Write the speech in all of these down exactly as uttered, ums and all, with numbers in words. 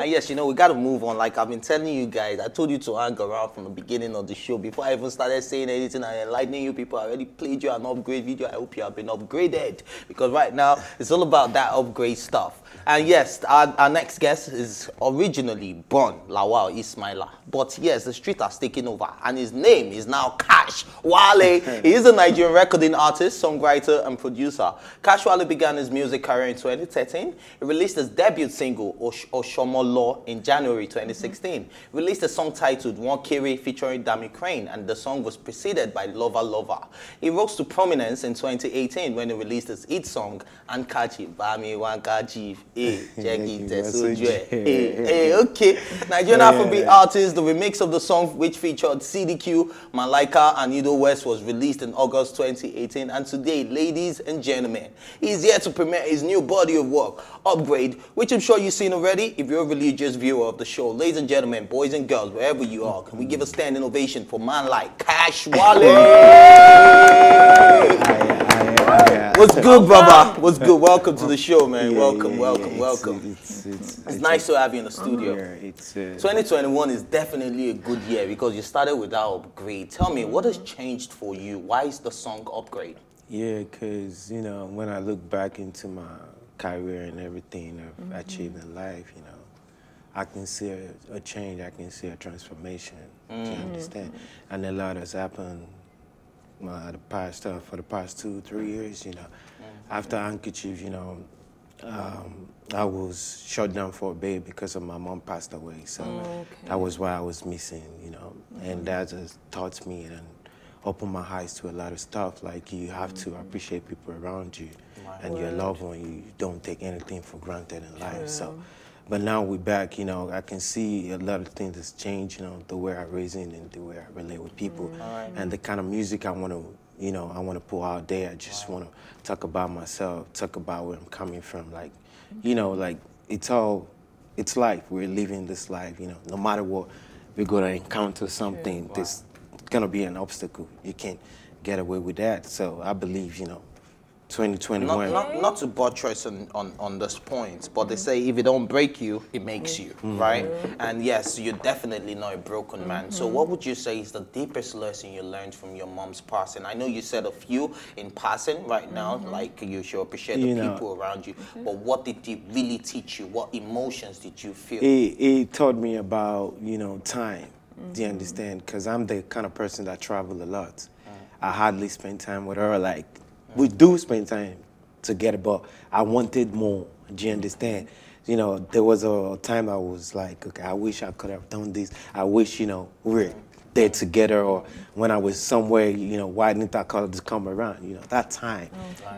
And yes, you know, we got to move on. Like I've been telling you guys, I told you to hang around from the beginning of the show. Before I even started saying anything and enlightening you people, I already played you an upgrade video. I hope you have been upgraded. Because right now, it's all about that upgrade stuff. And yes, our, our next guest is originally born Lawal Ismaila. But yes, the street has taken over. And his name is now Cash Wale. He is a Nigerian recording artist, songwriter, and producer. Cash Wale began his music career in twenty thirteen. He released his debut single, Osh Oshomolo. Law in January twenty sixteen, released a song titled Won Kere featuring Dammy Krane, and the song was preceded by Lover Lover. He rose to prominence in twenty eighteen when he released his hit song Ankaji Bami Wagaji. Eh, eh, okay. Nigerian Afrobeat artist, the remix of the song which featured C D Q, Malaika, and Edo West was released in August twenty eighteen. And today, ladies and gentlemen, he's here to premiere his new body of work, Upgrade, which I'm sure you've seen already. If you're a religious viewer of the show, ladies and gentlemen, boys and girls, wherever you are, can we give a standing ovation for man like Cash Wale? What's good, brother? What's good? Welcome to the show, man. Yeah, welcome, yeah, welcome, yeah. It's, welcome. It's, it's, it's, it's nice to have you in the studio. Yeah, it's, uh, twenty twenty-one is definitely a good year because you started with that upgrade. Tell me, what has changed for you? Why is the song Upgrade? Yeah, because, you know, when I look back into my career and everything I've mm-hmm. achieved in life, you know, I can see a, a change, I can see a transformation, mm. do you understand? And a lot has happened uh, the past, uh, for the past two, three years, you know. Mm-hmm. After Handkerchief, you know, um, I was shut down for a bit because of my mom passed away, so okay. that was why I was missing, you know. Mm-hmm. And that just taught me and opened my eyes to a lot of stuff, like you have mm-hmm. to appreciate people around you my and word. Your loved one, you don't take anything for granted in life, yeah. so. But now we're back, you know, I can see a lot of things that's changed, you know, the way I raise in and the way I relate with people mm-hmm. and the kind of music I want to, you know, I want to pull out there. I just wow. want to talk about myself, talk about where I'm coming from. Like, you know, like it's all, it's life. We're living this life, you know, no matter what, we're going to encounter something wow. that's going to be an obstacle. You can't get away with that. So I believe, you know, twenty twenty-one. Not, not, not to buttress on, on, on this point, but they say if it don't break you, it makes you, mm-hmm. right? And yes, you're definitely not a broken man. Mm-hmm. So what would you say is the deepest lesson you learned from your mom's passing? I know you said a few in passing right now, mm-hmm. like you should appreciate you the know, people around you, mm-hmm. but what did it really teach you? What emotions did you feel? It, it taught me about, you know, time, mm-hmm. do you understand? Because I'm the kind of person that travel a lot. Mm-hmm. I hardly spend time with her, like, we do spend time together, but I wanted more. Do you understand? You know, there was a time I was like, okay, I wish I could have done this. I wish, you know, we're there together. Or when I was somewhere, you know, why didn't I call to come around? You know, that time,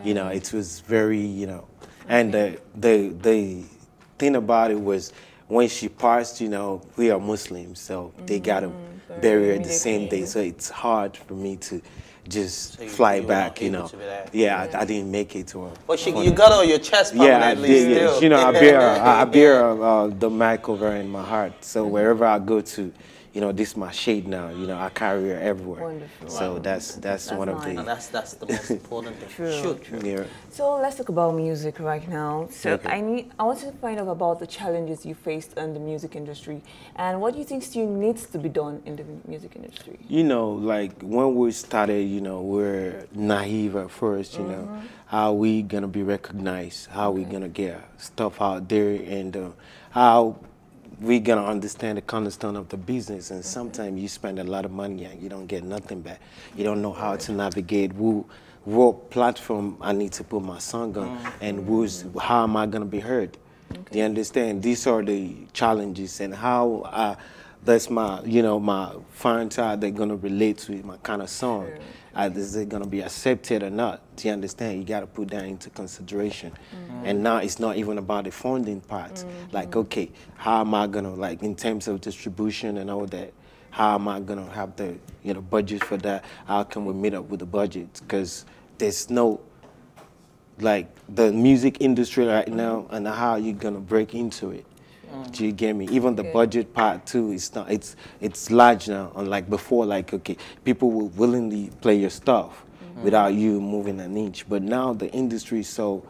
you know, it was very, you know. And the, the, the thing about it was when she passed, you know, we are Muslims, so they got to bury her the same day. So it's hard for me to just so you, fly you back, you know. Yeah, yeah. I, I didn't make it to her. But she, you got on your chest permanently yeah, I did, still. Yeah. You know, I bear, I bear uh, the mic over in my heart. So wherever I go to, you know, this is my shade now. You know, I carry her everywhere. Wonderful. So wow. that's, that's that's one nice. Of the. And that's that's the most important thing. True. Sure, true. Yeah. So let's talk about music right now. So okay. I need I want to find out about the challenges you faced in the music industry, and what do you think still needs to be done in the music industry? You know, like when we started, you know, we're naive at first. You mm-hmm. know, how are we gonna be recognized? How are we okay. gonna get stuff out there, and uh, how we're going to understand the cornerstone of the business, and okay. sometimes you spend a lot of money and you don't get nothing back. You don't know how to navigate, who, what platform I need to put my song on, mm-hmm. and who's, how am I going to be heard? Okay. Do you understand? These are the challenges, and how uh, that's my, you know, my fans, are they going to relate to my kind of song? Sure. Uh, is it going to be accepted or not? Do you understand? You got to put that into consideration. Mm-hmm. And now it's not even about the funding part. Mm-hmm. Like, okay, how am I going to, like, in terms of distribution and all that, how am I going to have the, you know, budget for that? How can we meet up with the budget? Because there's no, like, the music industry right now and how you're going to break into it. Do you get me? Even the okay. budget part too, it's not it's it's large now, unlike before. Like, okay, people will willingly play your stuff mm-hmm. without you moving an inch. But now the industry is so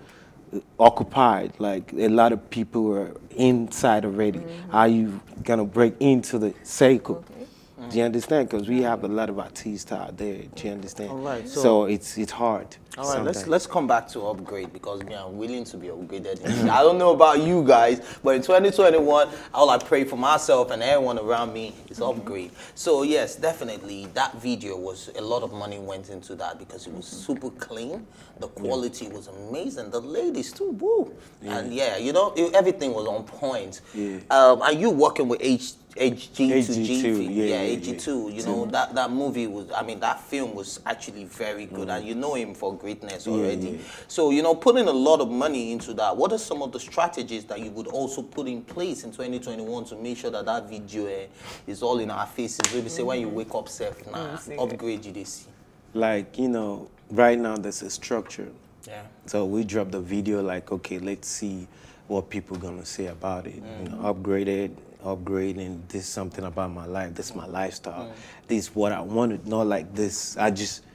occupied, like a lot of people were inside already. Mm-hmm. Are you gonna break into the circle? Okay. Mm-hmm. Do you understand? Because we have a lot of artists out there. Do you understand? All right, so, so it's it's hard. All right, sometimes. let's let's come back to upgrade, because we are willing to be upgraded. I don't know about you guys, but in twenty twenty-one, all I pray for myself and everyone around me is upgrade. So yes, definitely that video was a lot of money went into that, because it was super clean. The quality yeah. was amazing. The ladies too, woo. Yeah. And yeah, you know, it, everything was on point. Yeah. Um, are you working with H? H G two G two, yeah, yeah, H G two, you know, that, that movie was, I mean, that film was actually very good, mm. and you know him for greatness already. Yeah, yeah. So, you know, putting a lot of money into that, what are some of the strategies that you would also put in place in twenty twenty-one to make sure that that video eh, is all in our faces? Maybe say, when you wake up, self, nah, upgrade you this. Like, you know, right now there's a structure. Yeah. So we drop the video like, okay, let's see what people gonna say about it, mm. you know, upgrade it. Upgrade and this is something about my life. This is my lifestyle. Mm. This is what I wanted. Not like this. I just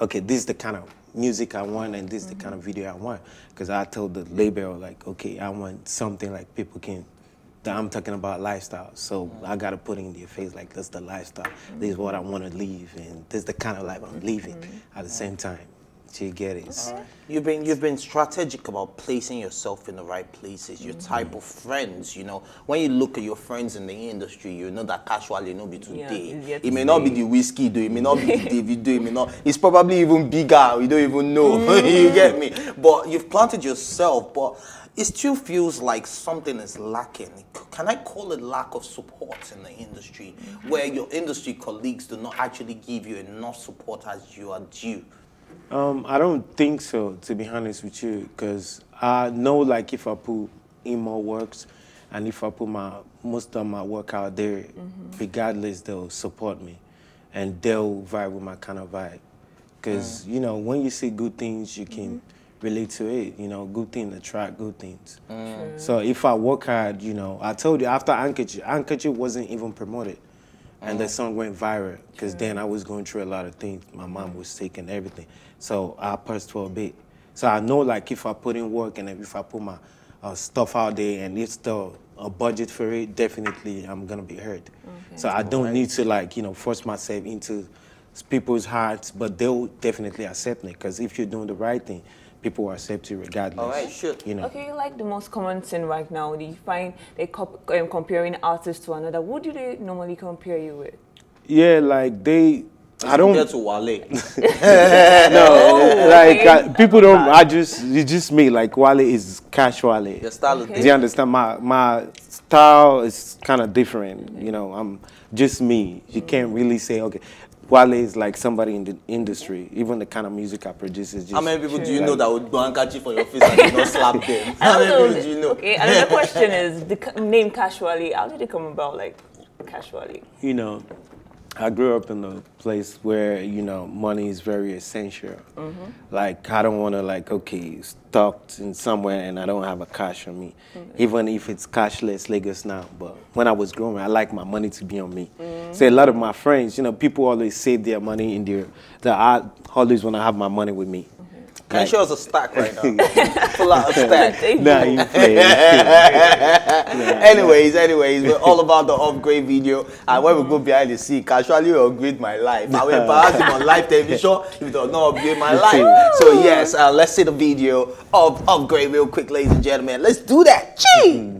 okay. This is the kind of music I want, and this is mm-hmm. the kind of video I want. Because I told the label like, okay, I want something like people can. That I'm talking about lifestyle. So mm. I gotta put it in their face like, this is the lifestyle. Mm. This is what I want to live, and this is the kind of life I'm living. Mm-hmm. At the same time, you get it. Okay. You've been you've been strategic about placing yourself in the right places. Your mm-hmm. type of friends, you know. When you look at your friends in the industry, you know that Cash Wale no be today. Yeah, it may not be the whiskey though. It may not be the David though. It may not. It's probably even bigger. You don't even know. Mm-hmm. You get me. But you've planted yourself. But it still feels like something is lacking. Can I call it lack of support in the industry, mm-hmm. where your industry colleagues do not actually give you enough support as you are due? Um, I don't think so, to be honest with you, because I know like if I put in more works and if I put my most of my work out there, mm-hmm. regardless, they'll support me and they'll vibe with my kind of vibe. Because, mm. you know, when you see good things, you can mm-hmm. relate to it. You know, good things attract good things. Mm. So if I work hard, you know, I told you after Ankaji, Ankaji wasn't even promoted. And the song went viral, because sure. then I was going through a lot of things. My mom was sick and everything. So I pushed for a bit. So I know like if I put in work and if I put my uh, stuff out there and it's still a budget for it, definitely I'm going to be heard. Okay. So I don't need to like, you know, force myself into people's hearts, but they'll definitely accept me, because if you're doing the right thing, people are accepted regardless. All right, sure. You know. Okay, like the most common thing right now, do you find they comp um, comparing artists to another? What do they normally compare you with? Yeah, like they, it's I don't. Compared to Wale. No, like I, people don't. I just, it's just me. Like Wale is Cash Wale. Your style is. Okay. Do you understand? My my style is kind of different. You know, I'm just me. You mm. can't really say okay. Wale is like somebody in the industry, even the kind of music I produce is just... How many people do you like, know that would go handkerchief for your face and not slap them? How many people do you know? Okay, another question is, the name Cash Wale, how did it come about, like, Cash Wale? You know, I grew up in a place where, you know, money is very essential. Mm-hmm. Like, I don't want to, like, okay, stuck in somewhere and I don't have a cash on me. Mm-hmm. Even if it's cashless Lagos now. But when I was growing, I like my money to be on me. Mm-hmm. So a lot of my friends, you know, people always save their money in their... their I always want to have my money with me. Can you show us a stack right now? Pull out a stack. Nah, you play. Anyways, anyways, we're all about the upgrade video. And when we go behind the scene, Cash Wale will upgrade my life. I will pass him on live television if it does not upgrade my life. So yes, uh, let's see the video of upgrade real quick, ladies and gentlemen. Let's do that. Cheese!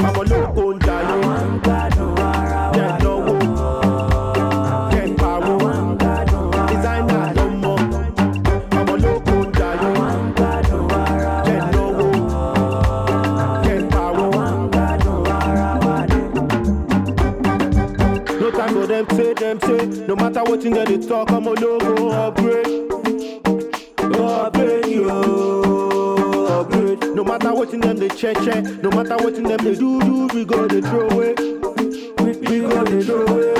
I'm a local guy. wetin dem dey talk, I'm a no go upgrade. Upgrade, yo, upgrade. No matter wetin dem dey check check, no matter wetin dem dey do do, we go dey throw away. We go dey throw away,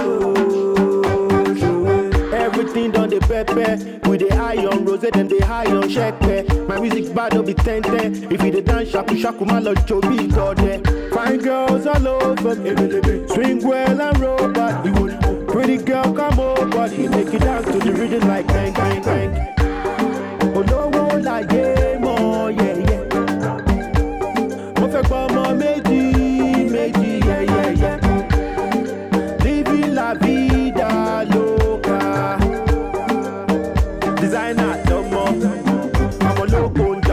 throw away. Everything done dey pepper. We dey high on rose, dem dey high on shepe. My music bad no be tente. If you dey dance shaku shaku, my lord Joby God. Fine girls all over me, swing well and roll back. Pretty girl, come over, you make it dance to the rhythm like bang, bang, bang. Oh no, oh like yeah, more, yeah, yeah. Perfect mama, meji, meji, yeah, yeah, yeah. Living la vida loca. Designer, no more. I'm a loco, I'm a loco.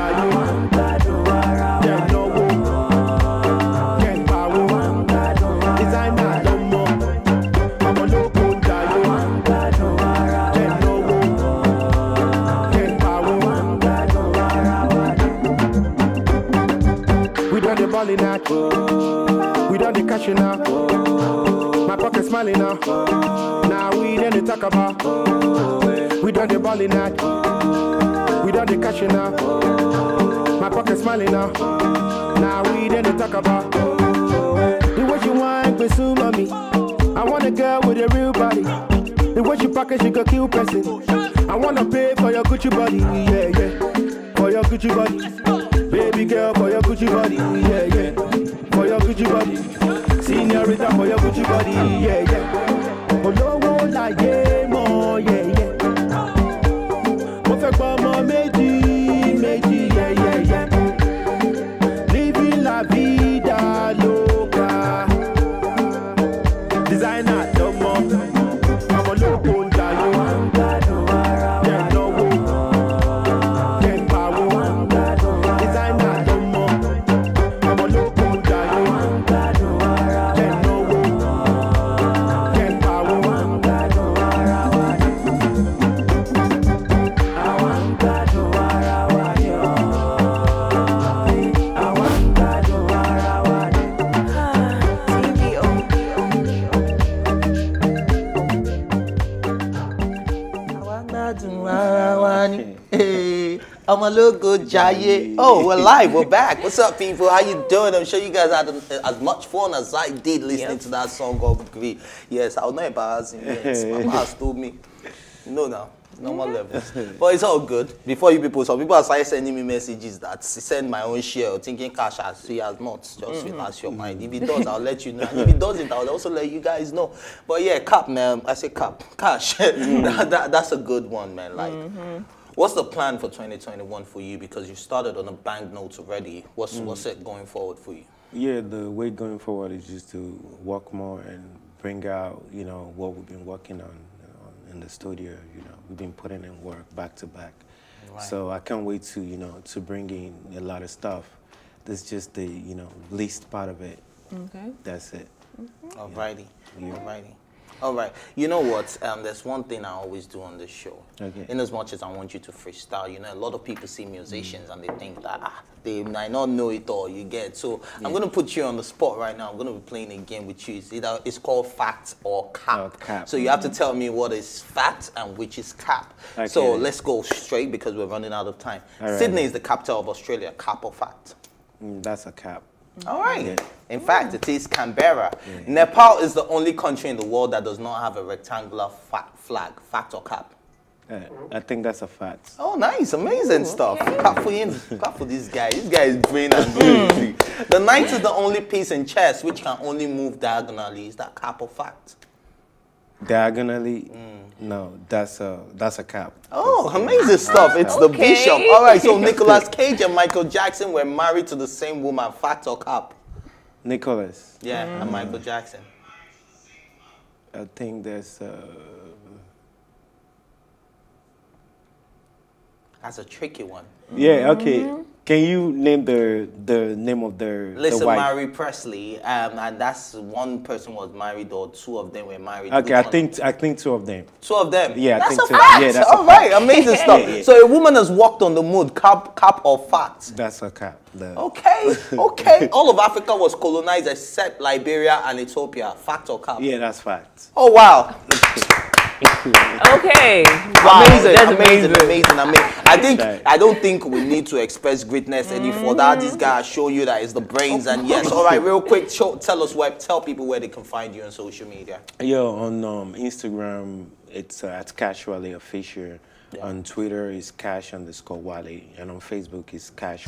We done the cashing now. My pocket smiling now. Now nah, we done the talk about. We done the balling now. We done the cashing now. My pocket smiling now. Now nah, we done the talk about. The way she wine pursue mommy. I want a girl with a real body. The way she package she could kill person. I wanna pay for your Gucci body, yeah yeah. For your Gucci body. Baby girl, for your Gucci body, yeah, yeah. For your Gucci body. Señorita, for your Gucci body, yeah, yeah. Oh, no, oh, like, yeah, more, yeah, yeah. Perfect mama, meji, meji, yeah, yeah, yeah. Living la vida loca. Designer, no more. I'm a loco. Logo Jaye. Oh, we're live. We're back. What's up, people? How you doing? I'm sure you guys had as much fun as I did listening yep. to that song. God, yes, I was not embarrassing. Yes, my past told me. No, no. Normal level. But it's all good. Before you people, some people started sending me messages that send my own share, thinking Cash has three as not. Just mm-hmm. ask your mind. If it does, I'll let you know. And if it doesn't, I'll also let you guys know. But yeah, cap, man. I say cap. Cash. Mm-hmm. that, that, that's a good one, man. Like. Mm-hmm. What's the plan for twenty twenty-one for you? Because you started on a bank note already. What's, mm. what's it going forward for you? Yeah, the way going forward is just to work more and bring out, you know, what we've been working on, on in the studio. You know, we've been putting in work back to back. Right. So I can't wait to, you know, to bring in a lot of stuff. That's just the, you know, least part of it. Okay. That's it. Mm-hmm. All righty. Yeah. All righty. All right. You know what? Um, there's one thing I always do on this show. Okay. In as much as I want you to freestyle, you know, a lot of people see musicians and they think that ah, they might not know it all. You get so yeah. I'm gonna put you on the spot right now. I'm gonna be playing a game with you. It's either it's called fact or cap. Oh, cap. So you have to tell me what is fact and which is cap. Okay. So let's go straight because we're running out of time. Right. Sydney is the capital of Australia. Cap or fact? Mm, that's a cap. All right. Yeah. In fact, it is Canberra. Yeah. Nepal is the only country in the world that does not have a rectangular fa flag. Fact or cap? Uh, I think that's a fact. Oh, nice. Amazing Ooh, stuff. Okay. Clap for him. Clap for this guy. This guy is brain and brain. The knight is the only piece in chess which can only move diagonally. Is that cap or fact? Diagonally? Mm. No, that's a, that's a cap. Oh, that's amazing it. stuff. Ah, it's okay. the bishop. All right, so Nicolas Cage and Michael Jackson were married to the same woman. Fact or cap? Nicholas. Yeah, mm. and Michael Jackson. I think there's uh... that's a tricky one. Yeah, okay. Mm-hmm. Can you name the the name of their Listen, the wife? Mary Presley, um, and that's one person was married or two of them were married. Okay, Which I think one? I think two of them. Two of them. Yeah, that's I think a two. Fact. Yeah, that's All a right, fact. Amazing stuff. Yeah, yeah. So a woman has walked on the moon. Cap, cap or fact? That's a cap. The... Okay, okay. All of Africa was colonized except Liberia and Ethiopia. Fact or cap? Yeah, that's fact. Oh wow. Okay. Wow. Amazing, that's amazing, amazing, amazing, amazing. I think I don't think we need to express greatness any further. This guy show you that is the brains and yes. All right, real quick, show, tell us where, tell people where they can find you on social media. Yo, on um, Instagram, it's uh, at Cash Wale Official. Yeah. On Twitter, it's Cash underscore Wale, and on Facebook, it's Cash.